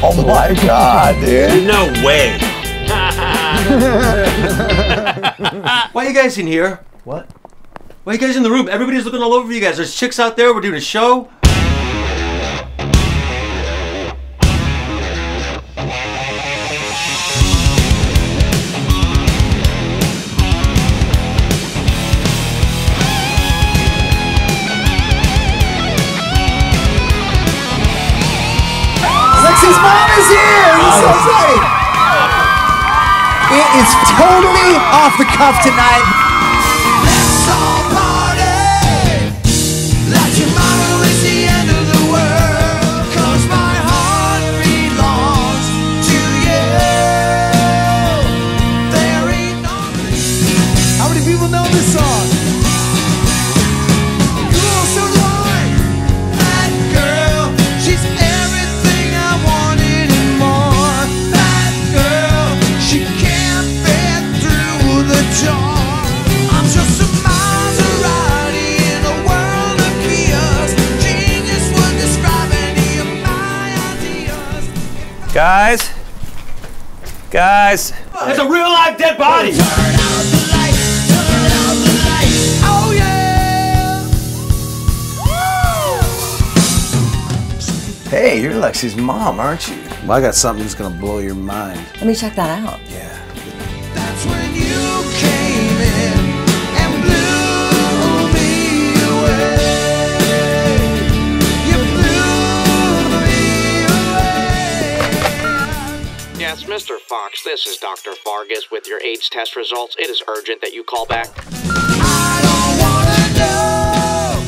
Oh my god, dude. No way. Why are you guys in here? What? Why are you guys in the room? Everybody's looking all over you guys. There's chicks out there. We're doing a show. Lexxi's mom is here! This is so exciting! It is totally off the cuff tonight. Let's all party! Like tomorrow is the end of the world. 'Cause my heart belongs to you. There ain't no... How many people know this song? Guys, it's a real live dead body. Turn out the lights, turn out the lights. Oh yeah! Woo! Hey, you're Lexi's mom, aren't you? Well, I got something that's gonna blow your mind. Let me check that out. Yeah. That's when you came in and blew me away. You blew me away. Yes, Mr. Foxx, this is Dr. Fargus with your AIDS test results. It is urgent that you call back. I don't wanna know.